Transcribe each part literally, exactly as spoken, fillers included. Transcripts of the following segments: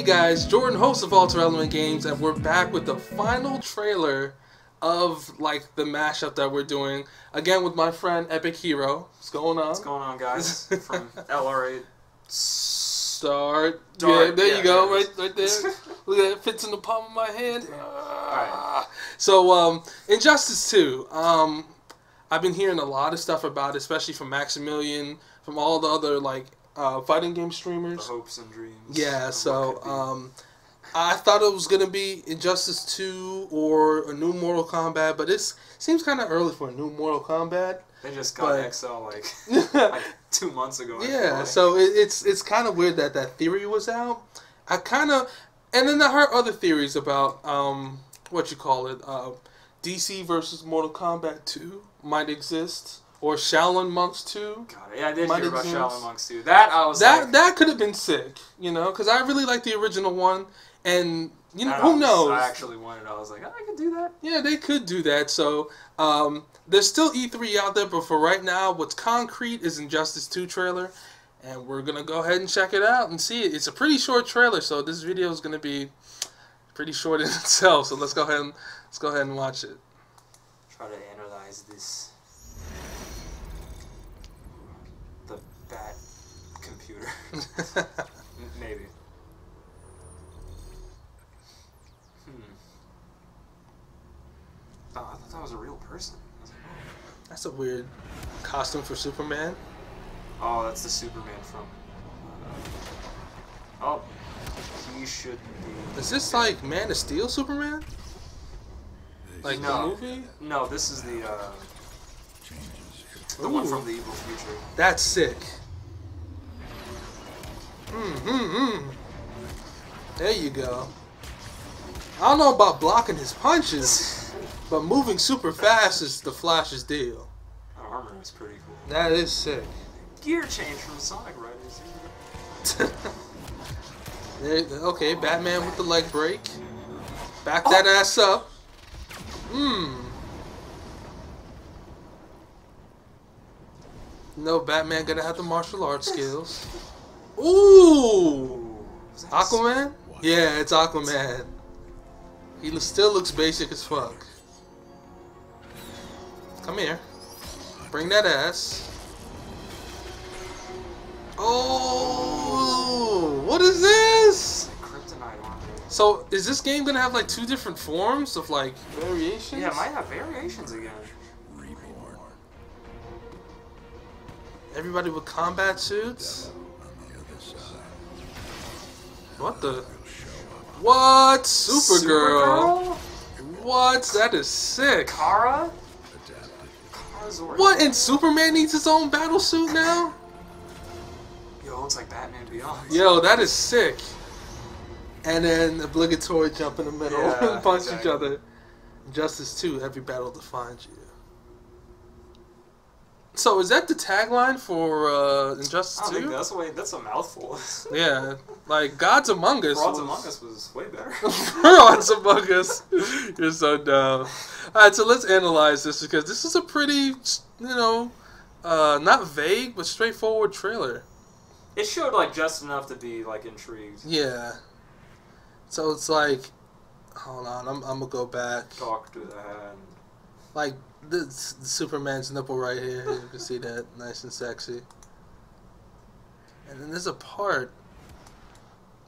Hey guys, Jordan, host of Alter Element Games, and we're back with the final trailer of like the mashup that we're doing again with my friend EpicXHero. What's going on? What's going on, guys? From LRAStart. Yeah, there yeah, you go, right, right there. Look at that, fits in the palm of my hand. Uh, All right. So, um, Injustice two. Um, I've been hearing a lot of stuff about it, especially from Maximilian, from all the other like. Uh, fighting game streamers. The hopes and dreams. Yeah, so um, I thought it was going to be Injustice two or a new Mortal Kombat, but it seems kind of early for a new Mortal Kombat. They just got but... X L like, like two months ago. Yeah, so it, it's it's kind of weird that that theory was out. I kind of... And then I heard other theories about, um, what you call it, uh, D C versus Mortal Kombat Two might exist. Or Shaolin Monks two. God, yeah, I did hear about Shaolin Monks two. That I was that like, that could have been sick, you know, because I really like the original one, and you know, who knows? I actually wanted. I was like, oh, I could do that. Yeah, they could do that. So um, there's still E three out there, but for right now, what's concrete is Injustice two trailer, and we're gonna go ahead and check it out and see it. It's a pretty short trailer, so this video is gonna be pretty short in itself. So let's go ahead and let's go ahead and watch it. Try to analyze this. That computer. Maybe. Hmm. Oh, I thought that was a real person. I was like, oh. That's a weird costume for Superman. Oh, that's the Superman from. Oh, he should be. Is this like Man of Steel Superman? Like no. The movie? No, this is the uh, the Ooh. One from the evil future. That's sick. Mm, mm, mm. There you go. I don't know about blocking his punches, but moving super fast is the Flash's deal. That armor is pretty cool. That is sick. Gear change from Sonic Riders. there, okay, Batman with the leg break. Back that oh. ass up. Mmm. No, Batman gonna have the martial arts skills. Ooh! Aquaman? Yeah, it's Aquaman. He still looks basic as fuck. Come here. Bring that ass. Oh! What is this? So, is this game gonna have like two different forms of like variations? Yeah, it might have variations again. Everybody with combat suits? What the? What? Supergirl? Supergirl? What? That is sick. Kara? What? And Superman needs his own battle suit now? Yo, it's like Batman Beyond. Yo, that is sick. And then obligatory jump in the middle yeah, and punch exactly. each other. Injustice two, every battle defines you. So is that the tagline for uh, Injustice two? I think that's way that's a mouthful. yeah, like Gods Among Us. Gods Among Us was way better. Gods Among Us, you're so dumb. All right, so let's analyze this because this is a pretty, you know, uh, not vague but straightforward trailer. It showed like just enough to be like intrigued. Yeah. So it's like, hold on, I'm I'm gonna go back. Talk to the hand. Like. This Superman's nipple right here. You can see that, nice and sexy. And then there's a part.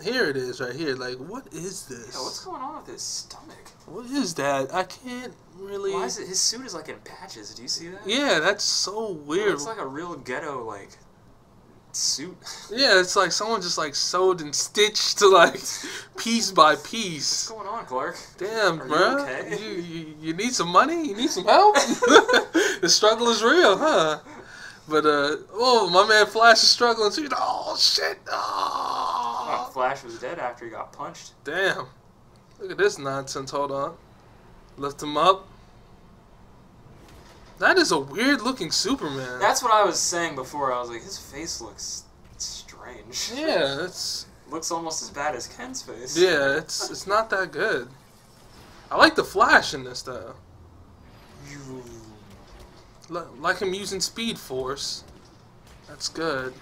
Here it is, right here. Like, what is this? Yeah, what's going on with his stomach? What is that? I can't really. Why is it? His suit is like in patches. Do you see that? Yeah, that's so weird. It's like a real ghetto like suit. yeah, it's like someone just like sewed and stitched to like piece by piece. What's going on, Clark? Damn, Are bro. You, okay? you, you you need some money? You need some help? the struggle is real, huh? But uh, oh, my man Flash is struggling too. Oh shit! Oh. oh, Flash was dead after he got punched. Damn! Look at this nonsense. Hold on, lift him up. That is a weird-looking Superman. That's what I was saying before. I was like, his face looks strange. Yeah, it's... looks almost as bad as Ken's face. Yeah, it's it's not that good. I like the Flash in this, though. You... Like him using Speed Force. That's good.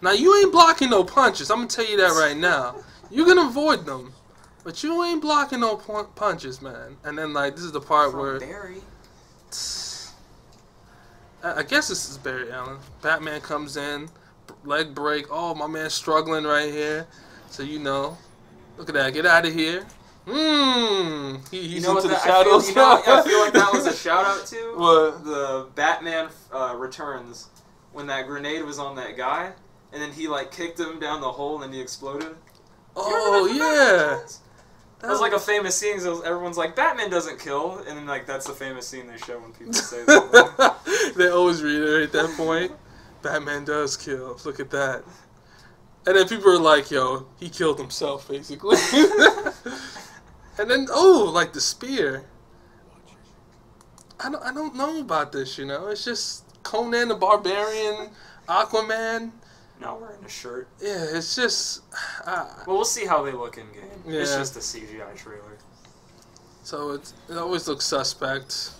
Now, you ain't blocking no punches. I'm going to tell you that right now. You can avoid them. But you ain't blocking no punches, man. And then, like, this is the part From where... Barry. I guess this is Barry Allen. Batman comes in. Leg break. Oh, my man's struggling right here. So, you know. Look at that. Get out of here. Mmm. He, he's you know into the, the shadows. I feel, you know, I feel like that was a shout-out to what? The Batman uh, Returns. When that grenade was on that guy. And then he, like, kicked him down the hole and he exploded. Oh, yeah. That was like a famous scene. So everyone's like, Batman doesn't kill. And then, like, that's the famous scene they show when people say that. They always reiterate that point. Batman does kill. Look at that. And then people are like, yo, he killed himself, basically. And then, oh, like the spear. I don't, I don't know about this, you know. It's just Conan the Barbarian, Aquaman. Now wearing a shirt. Yeah, it's just... Uh, well, we'll see how they look in-game. Yeah. It's just a C G I trailer. So it's, it always looks suspect.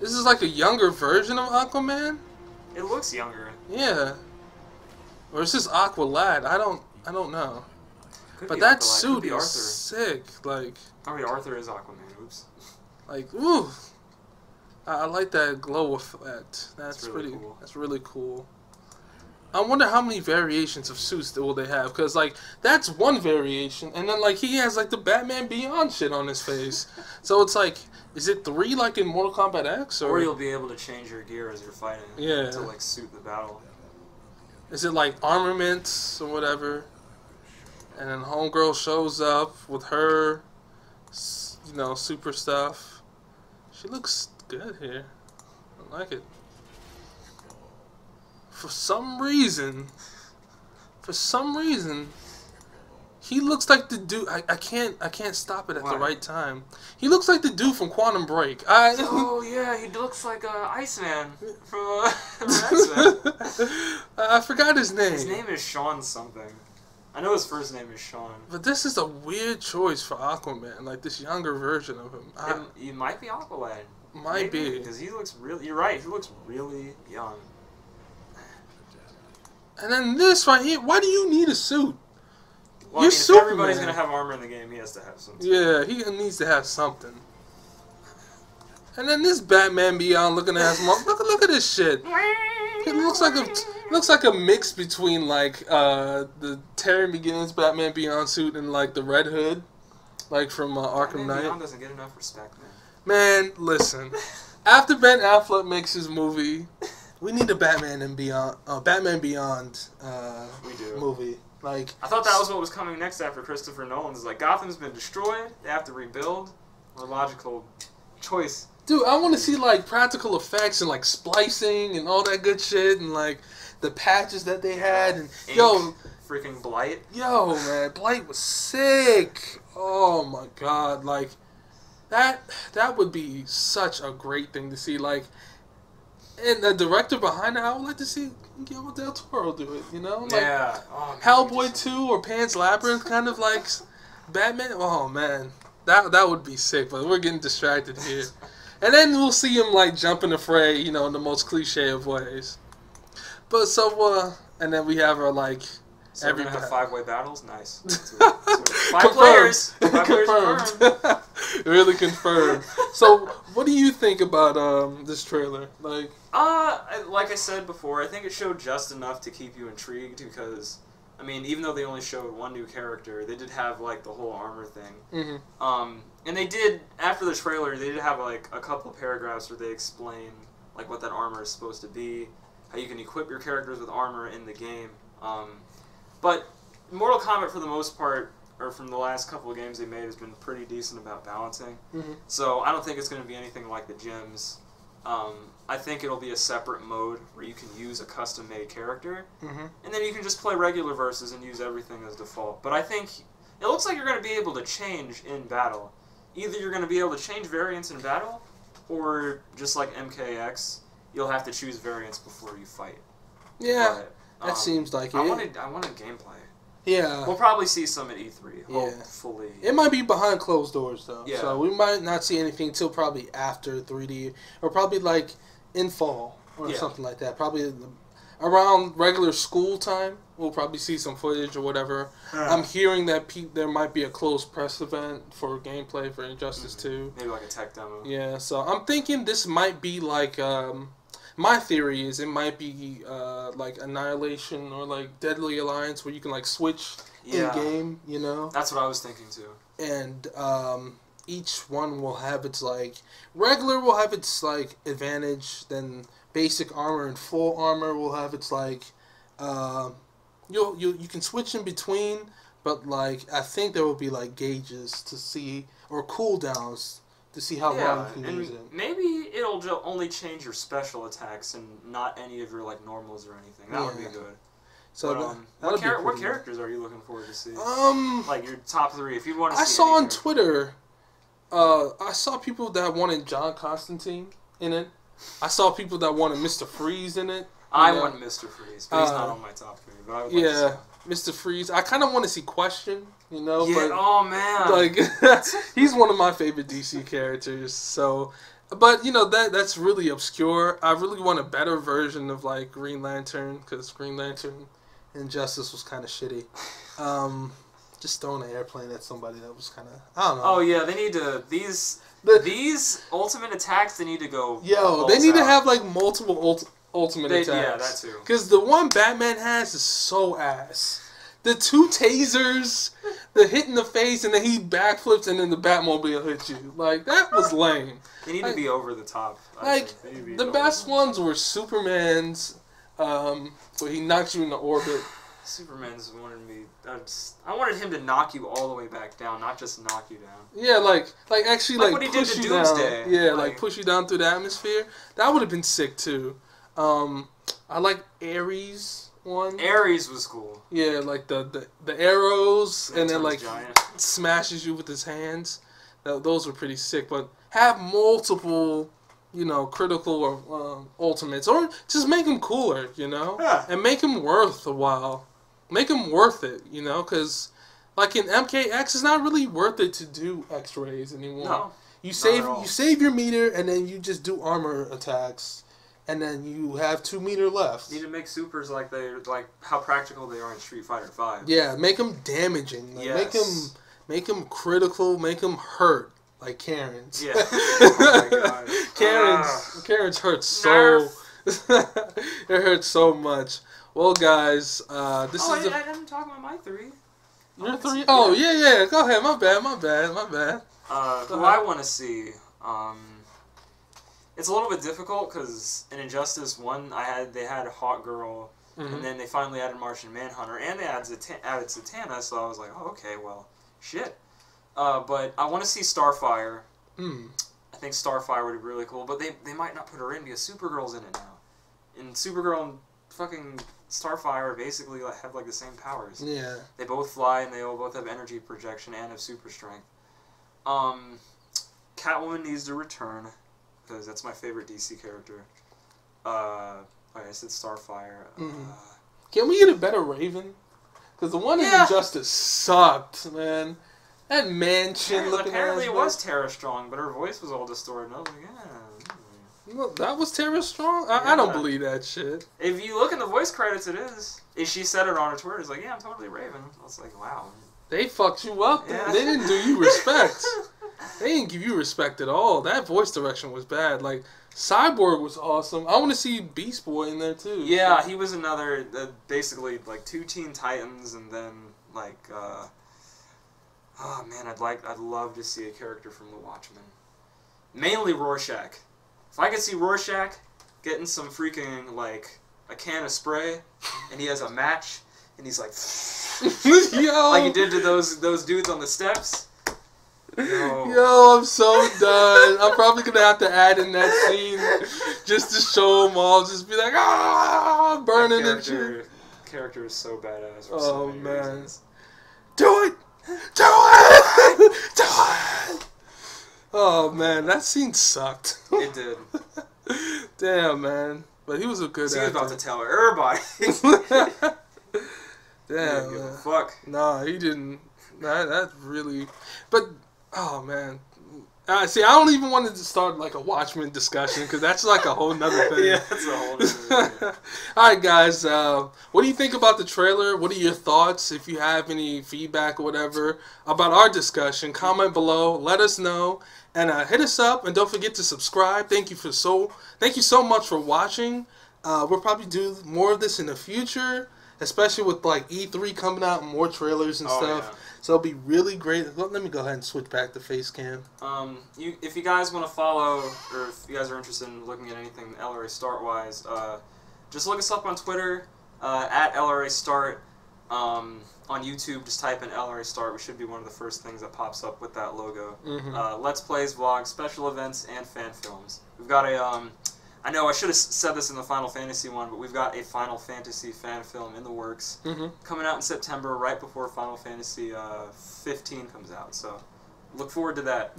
This is like a younger version of Aquaman? It looks younger. Yeah. Or is this Aqualad? I don't I don't know. Could but that Aqualad. Suit is Arthur. Sick. Like, oh, yeah, Arthur is Aquaman. Oops. Like, ooh. I, I like that glow effect. That's, that's really pretty, cool. That's really cool. I wonder how many variations of suits will they have, because, like, that's one variation, and then, like, he has, like, the Batman Beyond shit on his face. So it's like, is it three, like, in Mortal Kombat X? Or, or you'll be able to change your gear as you're fighting yeah. to, like, suit the battle. Is it, like, armaments or whatever? And then Homegirl shows up with her, you know, super stuff. She looks good here. I like it. For some reason, for some reason, he looks like the dude. I, I can't I can't stop it at Why? the right time. He looks like the dude from Quantum Break. I, oh yeah, he looks like uh, Iceman from uh, Iceman. I forgot his name. His name is Shawn something. I know his first name is Shawn. But this is a weird choice for Aquaman, like this younger version of him. I, it, it might be Aqualad. Might Maybe, be because he looks really. You're right. He looks really young. And then this right here, why do you need a suit? Well, You're I mean, Superman. If everybody's going to have armor in the game, he has to have something. Yeah, he needs to have something. And then this Batman Beyond looking ass mom. Look, look at this shit. It looks like a looks like a mix between like uh, the Terry McGinnis Batman Beyond suit and like the Red Hood, like from uh, Arkham Knight. Beyond doesn't get enough respect, man. Man, listen. After Ben Affleck makes his movie. We need a Batman and Beyond, uh, Batman Beyond uh, we do. movie. Like I thought that was what was coming next after Christopher Nolan's. Like Gotham's been destroyed, they have to rebuild. Or logical choice. Dude, I want to see like practical effects and like splicing and all that good shit and like the patches that they had and Ink. yo, freaking Blight. Yo, man, Blight was sick. Oh my god, like that that would be such a great thing to see. Like. And the director behind it, I would like to see Guillermo del Toro do it, you know? Like, yeah. Oh, Hellboy two or Pan's Labyrinth, kind of like Batman. Oh, man. That that would be sick, but we're getting distracted here. And then we'll see him, like, jumping the fray, you know, in the most cliche of ways. But so, uh, and then we have our, like, so every have five-way battles? Nice. That's what, that's what. Five confirmed. players. Five confirmed. Players really confirmed. So, what do you think about um this trailer? Like, uh, like I said before, I think it showed just enough to keep you intrigued because, I mean, even though they only showed one new character, they did have like the whole armor thing. Mm-hmm. Um, and they did after the trailer, they did have like a couple of paragraphs where they explain like what that armor is supposed to be, how you can equip your characters with armor in the game. Um. But Mortal Kombat, for the most part, or from the last couple of games they made, has been pretty decent about balancing. Mm-hmm. So I don't think it's going to be anything like the gyms. Um, I think it'll be a separate mode where you can use a custom-made character, mm-hmm. and then you can just play regular versus and use everything as default. But I think it looks like you're going to be able to change in battle. Either you're going to be able to change variants in battle, or just like M K X, you'll have to choose variants before you fight. Yeah. But, That um, seems like I it. Wanted, I wanted gameplay. Yeah. We'll probably see some at E three, hopefully. Yeah. It might be behind closed doors, though. Yeah. So we might not see anything till probably after three D, or probably, like, in fall, or yeah. something like that. Probably around regular school time, we'll probably see some footage or whatever. Right. I'm hearing that pe there might be a closed press event for gameplay for Injustice mm-hmm. two. Maybe like a tech demo. Yeah, so I'm thinking this might be like... Um, my theory is it might be uh, like Annihilation or like Deadly Alliance where you can like switch yeah. in-game, you know? That's what I was thinking too. And... Um, each one will have its, like, regular will have its, like, advantage, then basic armor and full armor will have its, like, uh, you'll, you you can switch in between, but, like, I think there will be, like, gauges to see, or cooldowns to see how yeah, long you can use it. Maybe it'll only change your special attacks and not any of your, like, normals or anything. That yeah. would be good. So but, um, that, what, char what characters good. are you looking forward to see? Um, like, your top three, if you want to see I saw on character. Twitter... Uh, I saw people that wanted John Constantine in it. I saw people that wanted Mister Freeze in it. I know? want Mister Freeze, but he's uh, not on my top three. But I would yeah, like Mister Freeze. I kind of want to see Question, you know. Yeah, but, oh, man. Like, he's one of my favorite D C characters. So, but, you know, that that's really obscure. I really want a better version of, like, Green Lantern, because Green Lantern Injustice was kind of shitty. Um... Just throwing an airplane at somebody that was kind of... I don't know. Oh, yeah, they need to... These the, these ultimate attacks, they need to go... Yo, they need out. to have, like, multiple ult, ultimate they, attacks. Yeah, that too. Because the one Batman has is so ass. The two tasers, the hit in the face, and then he backflips, and then the Batmobile hits you. Like, that was lame. They need like, to be over the top. I like, think. Be the best the ones were Superman's, um, where he knocks you into orbit. Superman's wanted me. I, just, I wanted him to knock you all the way back down, not just knock you down. Yeah, like, like actually, like, like what push he did to you Doomsday. down. Yeah, like, like push you down through the atmosphere. That would have been sick too. Um, I like Ares one. Ares was cool. Yeah, like the the, the arrows, and, and then like giant. smashes you with his hands. That, those were pretty sick. But have multiple. You know, critical or um, ultimates, or just make them cooler, you know, yeah. and make them worth a while. Make them worth it, you know, because like in M K X, it's not really worth it to do X-rays anymore. No, you save you save your meter, and then you just do armor attacks, and then you have two meter left. You need to make supers like they like how practical they are in Street Fighter Five. Yeah, make them damaging. Like, yes. Make them make them critical. Make them hurt. Like Karen's. Yeah. Oh my God. Karen's, ah. Karen's hurts so... it hurts so much. Well, guys, uh, this oh, is... Oh, I, I haven't talked about my three. Your three? Oh, yeah, yeah. Go ahead. My bad, my bad, my bad. Uh, who I want to see... Um, it's a little bit difficult, because in Injustice one, I had they had Hawk Girl, mm-hmm. and then they finally added Martian Manhunter, and they added, Zata- added Zatanna, so I was like, oh, okay, well, shit. Uh, but I want to see Starfire. Mm. I think Starfire would be really cool, but they they might not put her in because Supergirl's in it now. And Supergirl and fucking Starfire basically like, have like the same powers. Yeah. They both fly and they all both have energy projection and have super strength. Um, Catwoman needs to return because that's my favorite D C character. Uh, like I said, Starfire. Mm-hmm. uh, Can we get a better Raven? Because the one yeah. in Injustice sucked, man. That mansion looking. Apparently, it was Tara Strong, but her voice was all distorted. And I was like, yeah. Well, that was Tara Strong? I, yeah. I don't believe that shit. If you look in the voice credits, it is. If she said it on her Twitter, it's like, yeah, I'm totally Raven. I was like, wow. They fucked you up. Yeah. They didn't do you respect. They didn't give you respect at all. That voice direction was bad. Like, Cyborg was awesome. I want to see Beast Boy in there, too. Yeah, so. He was another, uh, basically, like, two Teen Titans and then, like, uh... oh man, I'd like, I'd love to see a character from The Watchmen. Mainly Rorschach. If I could see Rorschach getting some freaking like a can of spray, and he has a match, and he's like, yo, like he did to those those dudes on the steps. Yo, yo I'm so done. I'm probably gonna have to add in that scene just to show them all. Just be like, ah, burning and shit. Character is so badass. For oh so many man, reasons. Do it. Do it! Do it! Oh man, that scene sucked. It did. Damn man, but he was a good. He was about to tell everybody. Damn. Man. Fuck. Nah, he didn't. Nah, that really. But oh man, Uh, see, I don't even want to start like a Watchmen discussion because that's like a whole nother thing. Yeah, that's a whole nother thing. All right, guys. Uh, what do you think about the trailer? What are your thoughts? If you have any feedback or whatever about our discussion, comment below. Let us know and uh, hit us up. And don't forget to subscribe. Thank you for so thank you so much for watching. Uh, we'll probably do more of this in the future, especially with like E three coming out and more trailers and oh, stuff. Yeah. So it'll be really great. Let me go ahead and switch back to face cam. Um, you, if you guys want to follow, or if you guys are interested in looking at anything LRAStart-wise, uh, just look us up on Twitter, uh, at LRAStart. Um, on YouTube, just type in LRAStart. We should be one of the first things that pops up with that logo. Mm-hmm. uh, Let's Plays, vlogs, special events, and fan films. We've got a... Um, I know I should have said this in the Final Fantasy one, but we've got a Final Fantasy fan film in the works, mm-hmm. coming out in September, right before Final Fantasy uh, fifteen comes out. So look forward to that.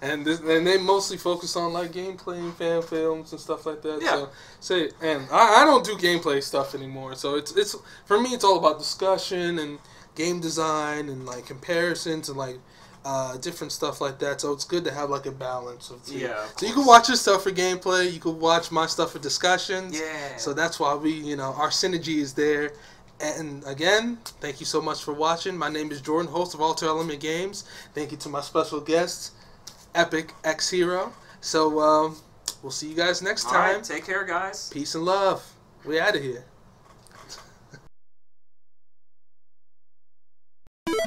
and this, and they mostly focus on like gameplay and fan films and stuff like that. Yeah. So, so and I, I don't do gameplay stuff anymore. So it's it's for me it's all about discussion and game design and like comparisons and like. Uh, different stuff like that, so it's good to have like a balance of two. Yeah, of so you can watch your stuff for gameplay, you can watch my stuff for discussions. Yeah. So that's why we, you know, our synergy is there. And again, thank you so much for watching. My name is Jordan, host of Alter Element Games. Thank you to my special guest, EpicXHero. So um, we'll see you guys next time. All right, take care, guys. Peace and love. We out of here.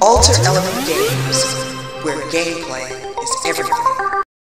Alter Element Games. Where gameplay is everything.